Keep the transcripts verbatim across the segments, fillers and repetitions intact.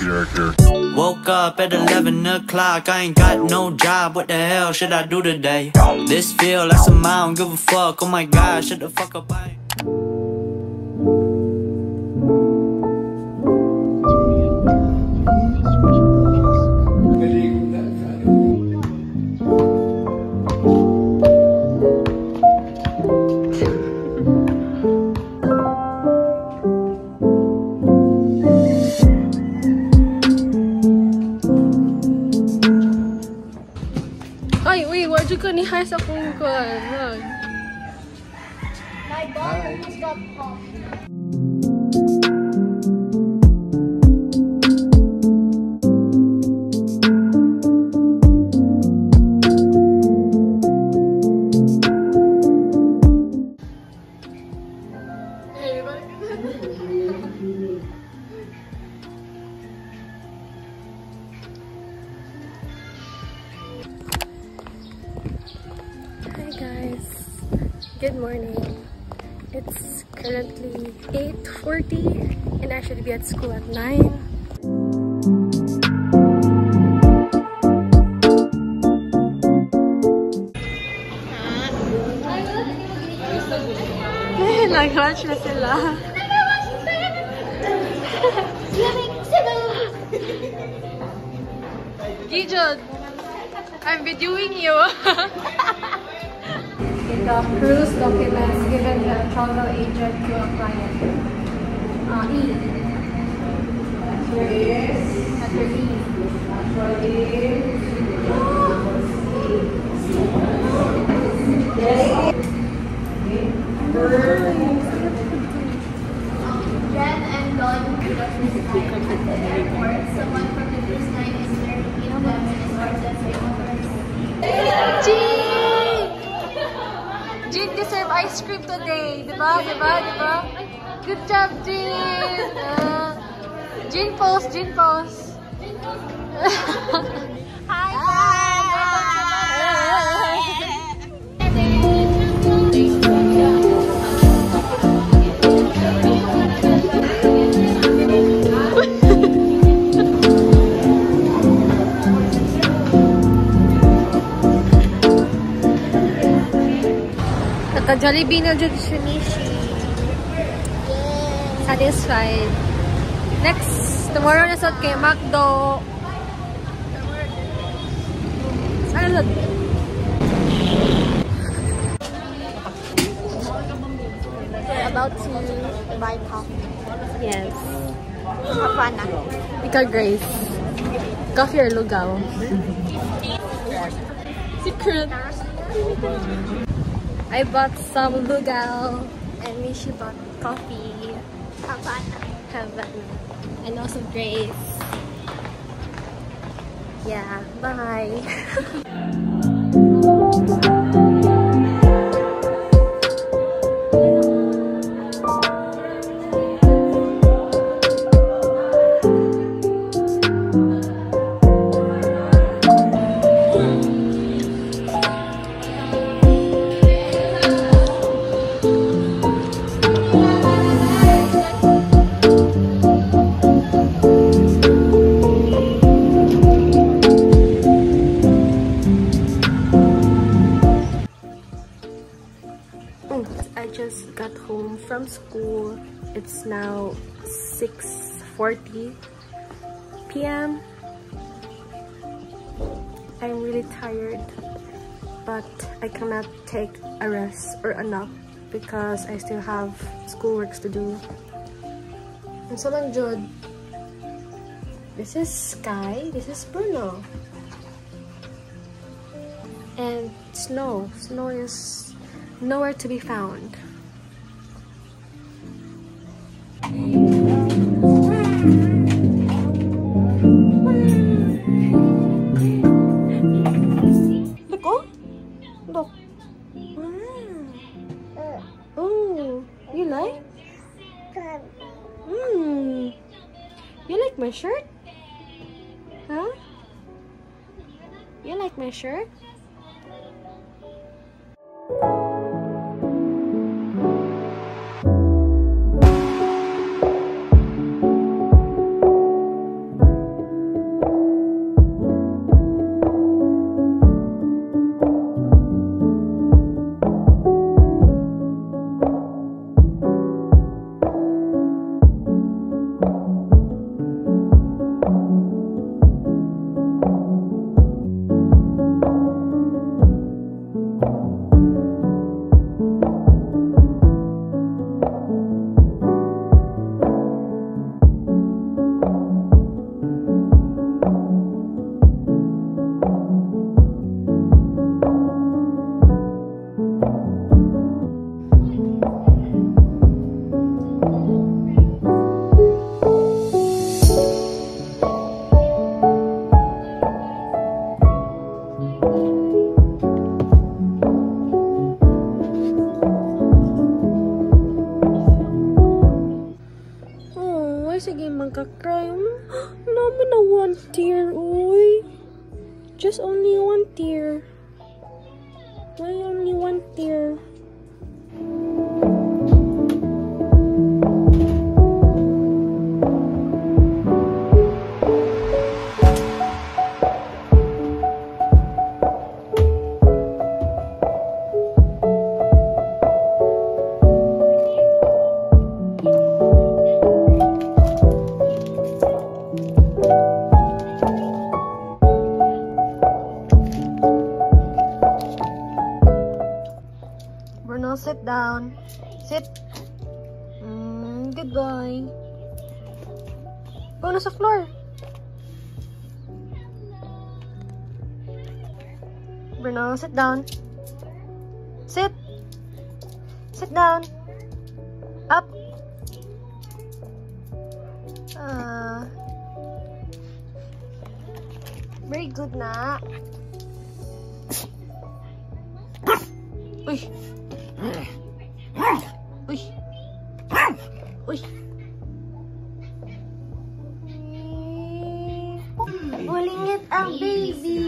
character. Woke up at eleven o'clock, I ain't got no job, what the hell should I do today? This feel like some I don't give a fuck, oh my god, shut the fuck up, I Ay, uy, why you couldn't hide sa phone ko? Look. My ball almost got popped. Good morning. It's currently eight forty and I should be at school at nine. Eh, nag-lunch na sila. Gijod, I'm videoing you. The cruise documents given the travel agent to a client. Uh, e. Here is. Letter E. Jen and Don were at the airport. Someone from the cruise line is marrying them and starts at the airport. Jin deserve ice cream today, diba? Diba? Diba? Good job, Jin! Uh, Jin pose, Jin pose. Hi! Jollibee na dyan si Shunishi. Satisfied. Next, tomorrow na sot kay McDo. Salud! We're about to buy coffee. Yes. Hapana. Ikaw, Grace. Coffee or lugaw? Secret. I bought some lugaw and Mishi bought coffee. Havana. Havana. And also Grace. Yeah, bye. Got home from school. It's now six forty p m I'm really tired, but I cannot take a rest or a nap because I still have schoolworks to do. I'm so good. This is Sky. This is Bruno. And Snow. Snow is nowhere to be found. My shirt? Huh? You like my shirt? cry. No, but no one tear. Uy. Just only one tear. Why only one tear? Bruno, sit down. Sit. Mm, good boy. Go na sa floor. Bruno, sit down. Sit. Sit down. Up. Uh, very good na. Uy. Uy. Uy. Bulingit ang baby.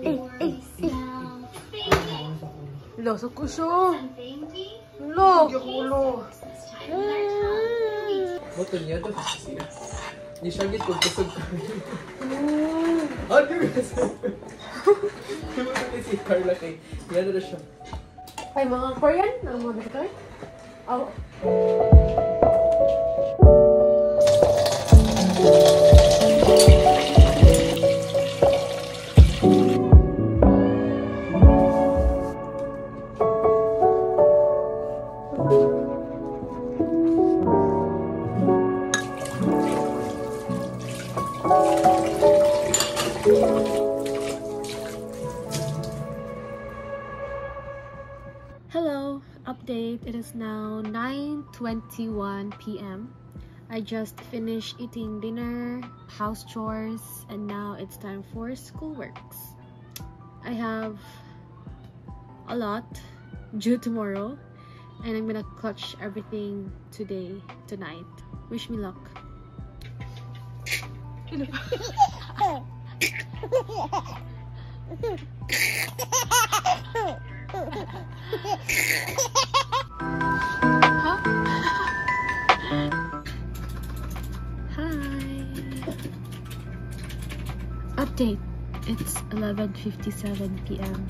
Eh, eh, eh. Lo, sakuso. Lo. Lo. Moto niya to. Ni shagit ko kusog. Oh, there is. Si Carla kay. Yan na siya. Ay, mga Korean, ang mga dito. Oh. Hello, update. It is now nine twenty-one p m I just finished eating dinner, house chores, and now it's time for schoolworks. I have a lot due tomorrow, and I'm gonna clutch everything today, tonight. Wish me luck. Huh? Hi. Update. It's eleven fifty-seven p m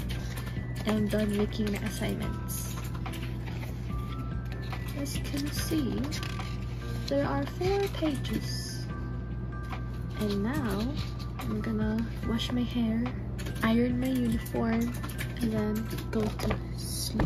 I'm done making the assignments. As you can see, there are four pages. And now I'm gonna wash my hair, iron my uniform, and then go to sleep.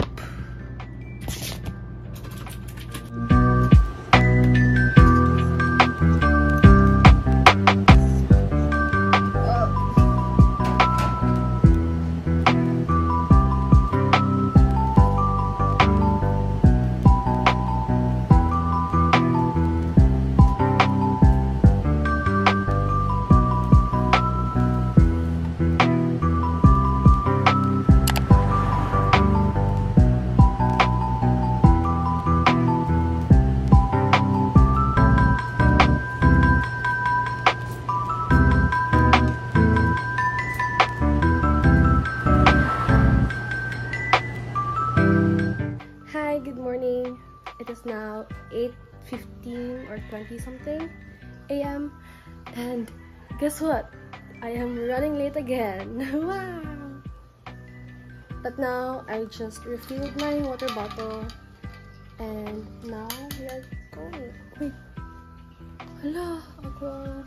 It is now eight fifteen or twenty something a m and guess what? I am running late again. Wow! But now I just refilled my water bottle and now we are going. Wait. Hello, ako.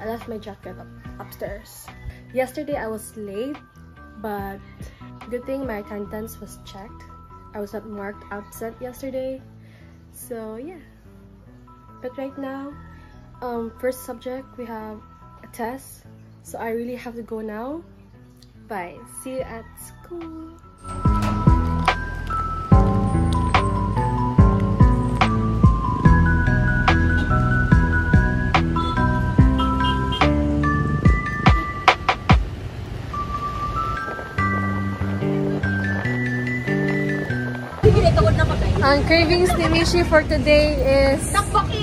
I left my jacket up upstairs. Yesterday I was late, but good thing my attendance was checked. I was not marked absent yesterday, so yeah. But right now, um, first subject, we have a test, so I really have to go now. Bye, see you at school. Ang ang cravings ni Mishi for today is... Tteokbokki!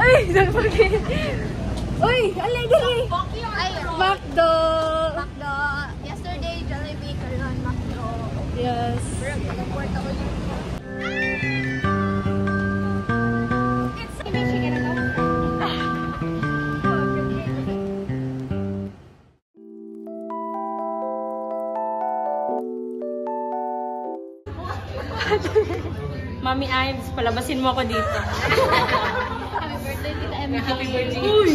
Ay! Tteokbokki! Uy! Alay, dali! Tteokbokki or McDo? McDo. Yesterday, Jollibee, karoon, McDo. Yes. Pero, pinag-port ako yun. Mami Ives, palabasin mo ako dito. Happy birthday, Tita Emma. Happy birthday. Uy!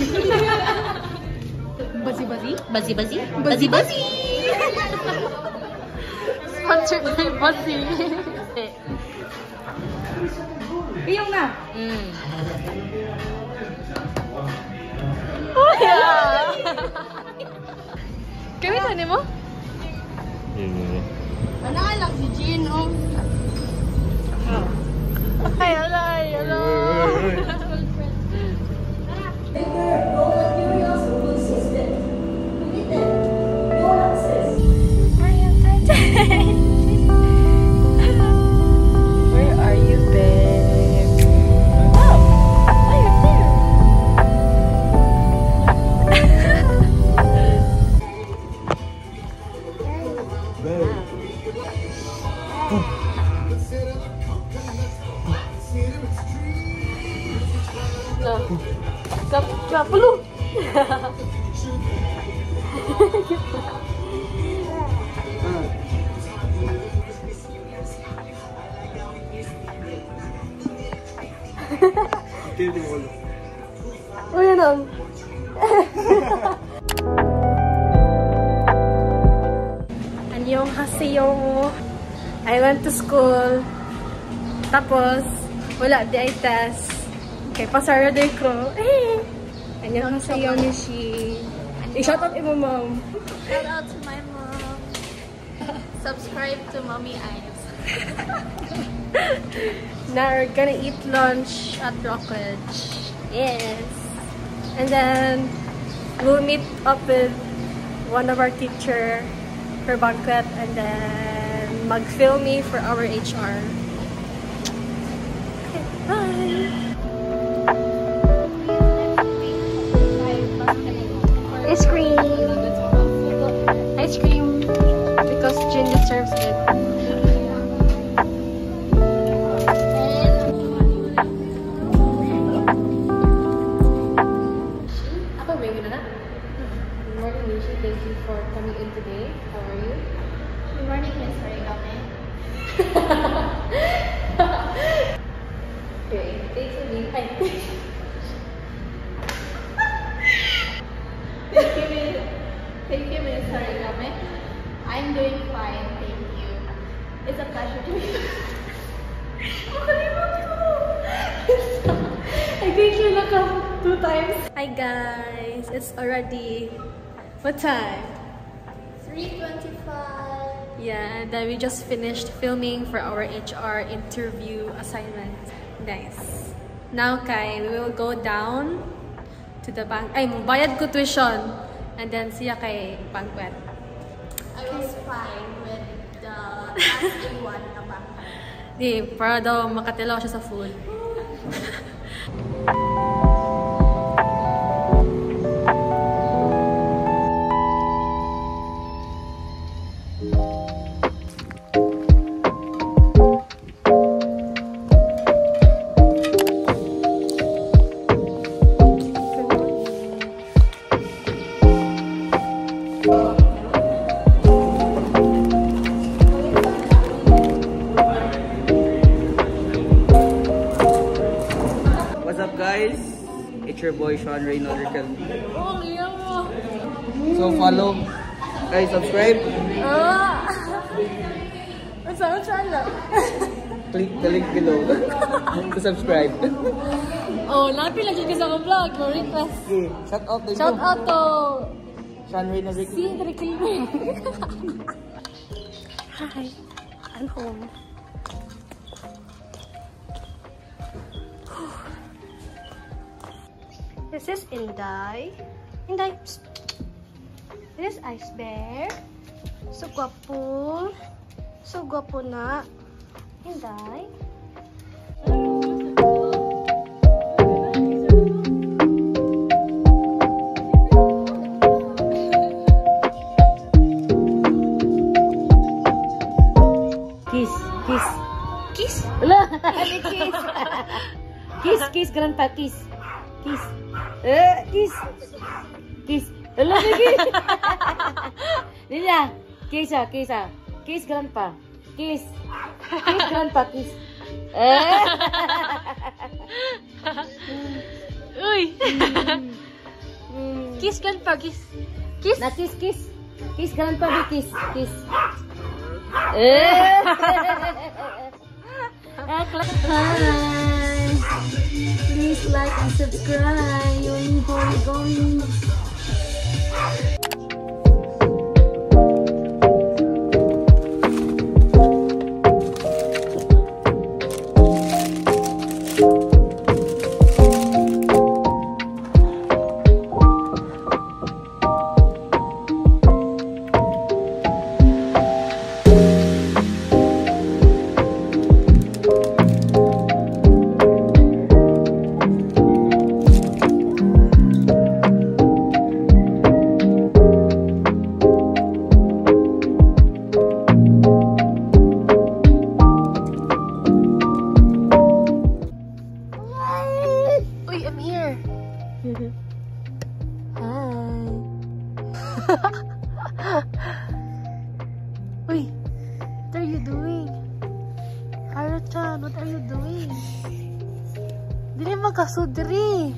Bazi-bazi? Bazi-bazi? Bazi-bazi! Sponsored by Bazi. Piyong na! Mm. Uy! Kami tani mo? Ano nga lang si Jean, oh? Ay, alay, alay! Where are you, babe? Oh! Oh, you're there! Babe! Gap, gap, pelu. Oh ya dong. Annyeonghaseyo. I went to school. Tapos wala di ay test. Okay, pasara day ko. Hey! Anong sayo ni si... I-shout out mo, mom. Shout out to my mom. Subscribe to Mommy Ives. Now we're gonna eat lunch at Rockledge. Yes! And then, we'll meet up with one of our teacher for banquet and then mag-film me for our H R. Okay, bye! Ice cream! Ice cream! Because Jin deserves it. Apa baby na? Good morning, Mishi. Thank you for coming in today. How are you? Good morning, Miss Marigame. Okay, thanks for being kind. Thank you, Miss Marigame. I'm doing fine, thank you. It's a pleasure to meet you. I think you look up two times. Hi guys, it's already what time? three twenty-five. Yeah, and then we just finished filming for our H R interview assignment. Nice. Now, Kai, we will go down to the bank. Ay, bayad ko tuition. And then siya kay banquet. I was fine with the last one na banquet. Di, para daw makatilaw siya sa food. Boy Sean Reynolds. So follow, guys, subscribe. Click the link below to subscribe. Oh, lapi lagi kasi ako vlog, no request. Okay, shout out to Shout out to Sean Reynolds. See the reclaiming. Hi, I'm home. This is Inday. Inday. Psst. This is Ice Bear. So guapo. So guapo na. Inday. Kiss, kiss, grandpa, kiss. Kiss. Uh, kiss. Kiss. Hello, kiss. Lila, kiss, ah, kiss, ah. Kiss, grandpa. Kiss. Kiss, grandpa, kiss. Uy. Kiss, grandpa, kiss. Kiss. Na, kiss, kiss. Kiss, grandpa, kiss. Kiss. Hi. Please like and subscribe. You're in Hong Kong. Uy, what are you doing? Haruchan, what are you doing? Dili makasudri.